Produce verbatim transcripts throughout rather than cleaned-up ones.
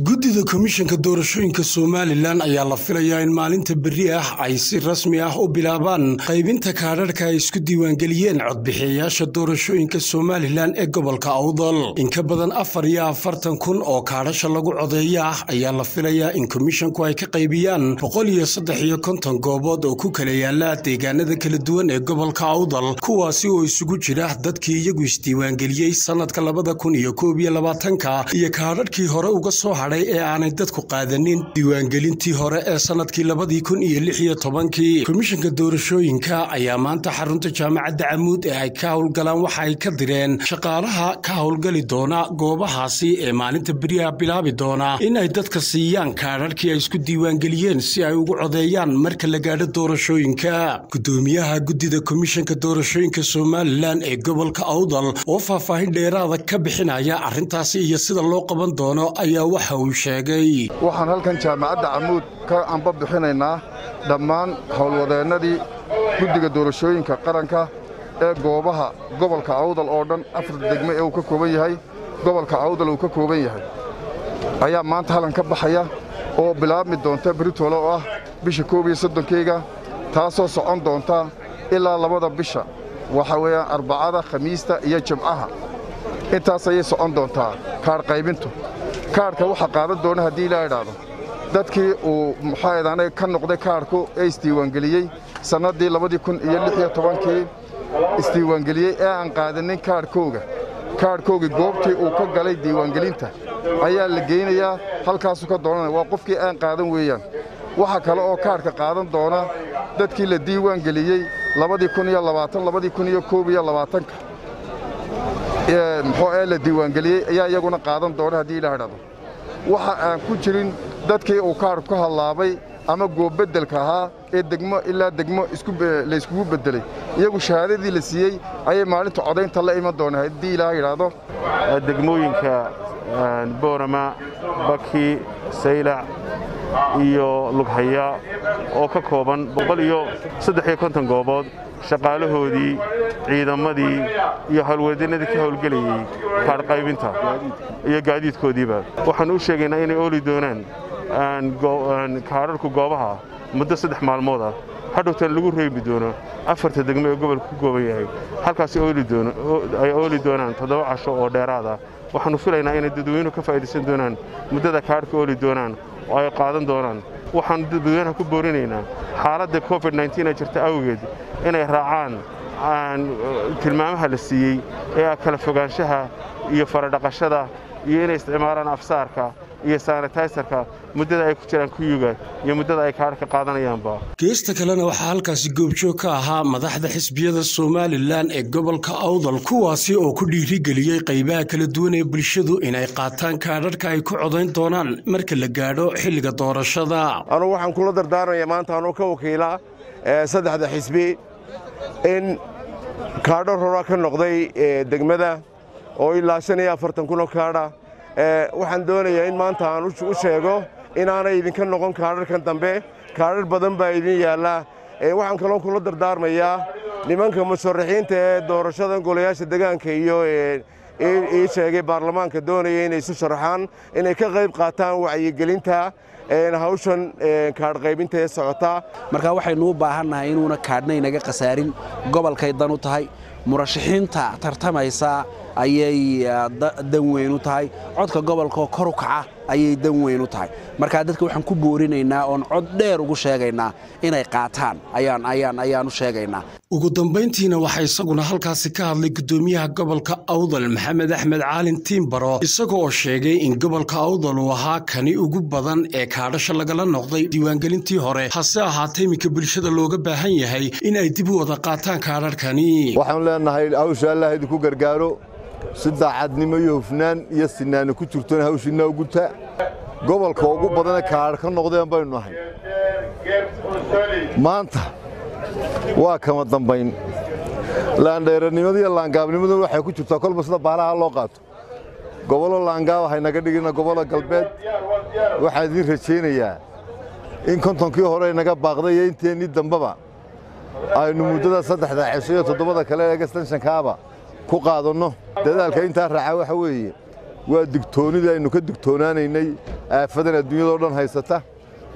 guddida komishanka doorashooyinka Soomaaliland ayaa la filayaa in maalinta berri ah ay si rasmi ah u bilaabaan qaybinta kaararka ay isku diiwaan galiyeen codbixiyayaasha doorashooyinka Soomaaliland ee gobolka Awdal. In ka badan afar iyo afartan kun oo kaarasha lagu codeeyay ah ayaa la filayaa in komishanku ay ka qaybiyaan boqol iyo saddex iyo konton goobood oo ku kala yaala deegaanada kala duwan ee gobolka Awdal, kuwaasi oo isugu jira dadkii iyagu isdiiwaan galiyay sanadka laba kun iyo koob iyo labaatan iyo kaararkii hore uga soo ee aanay dadku qaadanin diiwaangelintii hore ee sanadkii laba kun iyo lix iyo toban. Komishanka doorashooyinka ayaa maanta xarunta jaamacadda Camuud ee ay ka howlgalaan waxa ay ka direen shaqaalaha ka howlgali doona goobahaasi ee maalinta beriyaha bilaabi doona in ay dadka siiyaan kaararkii ay isku diiwaangeliyeen si ay ugu codeeyaan marka la gaadho doorashooyinka. Gudoomiyaha guddida komishanka doorashooyinka Soomaaliland ee gobolka Awdal oo faahfaahin dheeraad ka bixinaya arrintaasi iyo sida loo qaban doono ayaa waxa وشاقي وحن هل كان جامعة عمود كأن باب حيننا دمان حول وضعنا دي قد قدور الشوين كقرنكا قوبها قبل كعود الأردن أفرد دقمئة وككوبية هاي قبل كعود الوككوبية هاي أيام ما انت هلن كبحيا أو بلاب مدون تبريت ولوقه بشكوبي صدن كيغا تاسو سعون دونتا إلا لبضا بشا وحويا أربعة خميسة يجمعها إنتا سيسعون دونتا كار قيبنتو كارك وحقارد دون هدي لا يرادو دتكي ومحايد أنا كان نقد كاركو استيوانجليي سنة دي لما دي كن يلي فيها طبعا كي استيوانجليي أن قادني كاركوجا كاركوجي جوبتي وكوجا لي ديوانجلينتا أيا اللي جينا يا هالكاسو كدونا وقف كي أن قادم ويان وحكلا أو كارك قادم دونا دتكي لديوانجليي لما دي كن يلا واتن لما دي كن يكوب يلا واتن محوه لديوانجليي يا يجونا قادم دور هدي لا يرادو waxa ku jirin dadkii oo kaarka halaabay ama goobbedelka ha ee degmo ila degmo isku la isku bedelay iyagu shahaadadii la siiyay ay maalinta codeynta la iman doonaa hadii la yiraahdo degmooyinka Boorama, Baki, Sayla iyo Lugxaya oo ka kooban boqol iyo saddex iyo konton goobood shaqaalahoodii ciidamadii iyo halwadaynadii ka howlgaliyay kaar qaybinta iyo gaadiidkoodiiba waxaan u sheegaynaa inay ooli doonaan aan kaararku goobaha muddo saddex maalmood ah hadhowtaan lagu reebi doono afarta degmo ee gobolka ku gooban yahay halkaas ooli doono ay ooli doonaan toddoba casho oo dheeraad ah waxaan filaynaa inay dadweynuhu ka faa'iideysan doonaan muddada kaarka ooli doonaan oo ay qaadan doonaan waxaan dadweynaha ku boorinaynaa xaaladda covid nineteen ee jirta awgeed inay raacaan aan tilmaamaha la siiyay ee kala fogaanshaha iyo faradhaqashada iyo inay isticmaalaan afsaarka iyo sanitizer-ka muddada ay ku jiraan kuyuga iyo muddada ay kaarka qaadanayaanba. Geesta kalena waxa halkaasi goobjoog ka ahaa madaxda xisbiyada Soomaaliland ee gobolka Awdal kuwaasi oo ku dhiirigeliyay qaybaha kala duwan ee bulshadu inay qaataan kaararka ay ku codeyn doonaan marka la gaadho xilliga doorashada. Anigu waxaan kula dardaaranayaa maanta anoo ka wakiilaa saddexda xisbi in kaadhar hore ka noqday degmada oo ilaa shan iyo afartan kun oo kaadha waxaan doonayaa in maanta aan u sheego in aanay idinka noqon kaararkan dambe kaarar badan baa idin yaala waxaan kaloo kula dardaarmayaa nimanka musharaxiinta ee doorashadan golayaasha deegaanka iyo ee sheegay baarlamaanka doonaya inay isu sharaxaan inay ka qayb qaataan wacyigelinta ee hawshan kaar qaybinta ee socota marka waxaynu u baahanahay inuuna kaadhna inaga qasaarin gobolkay dan u tahay murashixiinta tartamaysa ayay dan weyn u tahay codka gobolka kor u kaca ayay dan weyn u tahay marka dadka waxaan ku boorinaynaa oo cod dheer ugu sheegaynaa inay qaataan ayaan ayaan ayaan u sheegaynaa ugu dambeyntiina waxay isaguna halkaasi ka hadlay gudoomiyaha gobolka Awdal Maxamed Axmed Caalin Tiimbaro isagoo sheegay in gobolka Awdal uu ahaa kani ugu badan ee kaadhasha lagala noqday diiwaangelintii hore hase ahaatee imika bulshada looga baahan yahay inay dib u wada qaataan kaadharkani waxaan leenahay awsha Allah idinku gargaaro sida cadnimo iyo hufnaan iyo sinaan ku jirto hawshinna ugu taa gobolka ugu badan kaarka noqdeen baynu ahay maanta waa kama dambayn laan dheeranimada iyo laan gaabnimadu waxay ku jirtaa kolba sida baalaha loo qaato gobolka laangaab waxay naga dhigina gobolka galbeed waxa idin rajeynayaa in kontonkii hore naga baaqday inteenii dambaba aynu muddada saddexda cisho iyo toddobada kale ee gastan shankaaba ku qaadano dadaalka inta raaca waxa weeye ودكتوري إنه كدكتوران إني عفدنا الدنيا لورن هيسته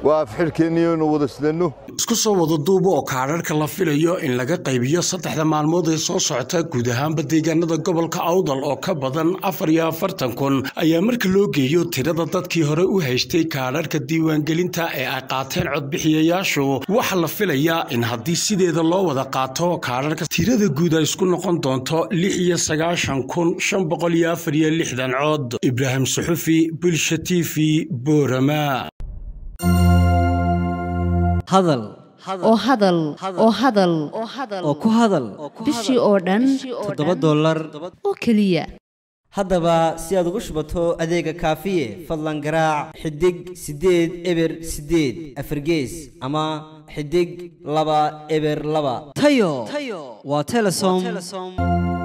وأفحر كنيو نوضش لأنه. سكسو وضدوب وكارر كلفيل يو إن لقى قيبية سطح ذا معلومات يصوص عتاق كدهان بدي جندة قبل كأوضل أو كبدن أفريا فرتنكون أيام الكلوجي يو تردد تكي هرو هشتي كارر كديوان جلينتا أقاطين عد بحياشو وحلفيل يا إن هدي سيد الله وذا قاتو كارر كتردد جودا يسكون قندون تا لحية سجاشن كون شنبقليا فريا لحدن عد إبراهيم صحفي بالشتي في بورما. هذل أو هذل أو هذل أو كهذل بشي أوردن تدبّر دولار أو كلية هذا با سيادة غشبته أديك كافية فضلاً قراع حدق سديد إبر سديد أفرجيز أما حدق لبا إبر لبا تيو واتلسوم